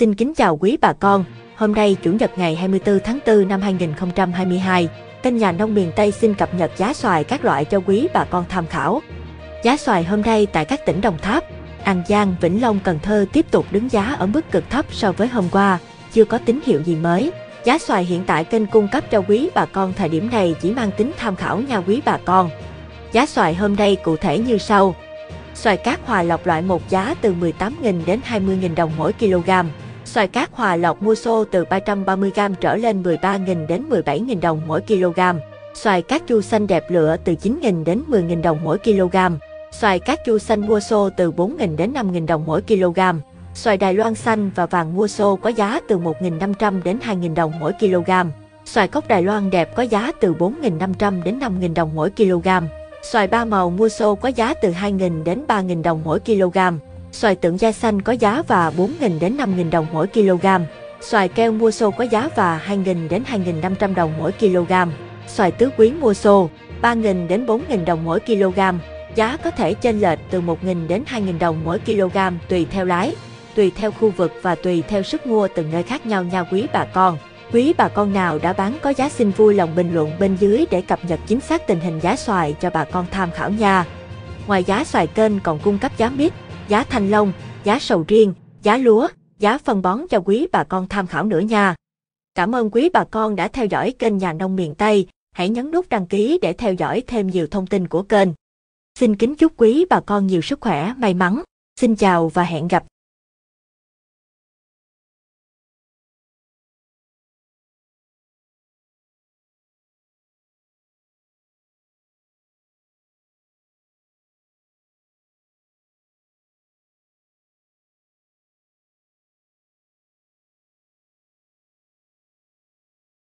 Xin kính chào quý bà con, hôm nay Chủ nhật ngày 24 tháng 4 năm 2022, kênh nhà nông miền Tây xin cập nhật giá xoài các loại cho quý bà con tham khảo. Giá xoài hôm nay tại các tỉnh Đồng Tháp, An Giang, Vĩnh Long, Cần Thơ tiếp tục đứng giá ở mức cực thấp so với hôm qua, chưa có tín hiệu gì mới. Giá xoài hiện tại kênh cung cấp cho quý bà con thời điểm này chỉ mang tính tham khảo nha quý bà con. Giá xoài hôm nay cụ thể như sau. Xoài cát Hòa Lộc loại 1 giá từ 18.000 đến 20.000 đồng mỗi kg. Xoài cát Hòa Lộc mua xô từ 330g trở lên 13.000 đến 17.000 đồng mỗi kg. Xoài cát chu xanh đẹp lựa từ 9.000 đến 10.000 đồng mỗi kg. Xoài cát chu xanh mua xô từ 4.000 đến 5.000 đồng mỗi kg. Xoài Đài Loan xanh và vàng mua xô có giá từ 1.500 đến 2.000 đồng mỗi kg. Xoài cốc Đài Loan đẹp có giá từ 4.500 đến 5.000 đồng mỗi kg. Xoài ba màu mua xô có giá từ 2.000 đến 3.000 đồng mỗi kg. Xoài tượng da xanh có giá và 4.000 đến 5.000 đồng mỗi kg. Xoài keo mua xô có giá và 2.000 đến 2.500 đồng mỗi kg. Xoài tứ quý mua xô 3.000 đến 4.000 đồng mỗi kg. Giá có thể chênh lệch từ 1.000 đến 2.000 đồng mỗi kg tùy theo lái, tùy theo khu vực và tùy theo sức mua từng nơi khác nhau nha quý bà con. Quý bà con nào đã bán có giá xin vui lòng bình luận bên dưới để cập nhật chính xác tình hình giá xoài cho bà con tham khảo nha. Ngoài giá xoài kênh còn cung cấp giá mít, giá thanh long, giá sầu riêng, giá lúa, giá phân bón cho quý bà con tham khảo nữa nha. Cảm ơn quý bà con đã theo dõi kênh Nhà Nông Miền Tây. Hãy nhấn nút đăng ký để theo dõi thêm nhiều thông tin của kênh. Xin kính chúc quý bà con nhiều sức khỏe, may mắn. Xin chào và hẹn gặp.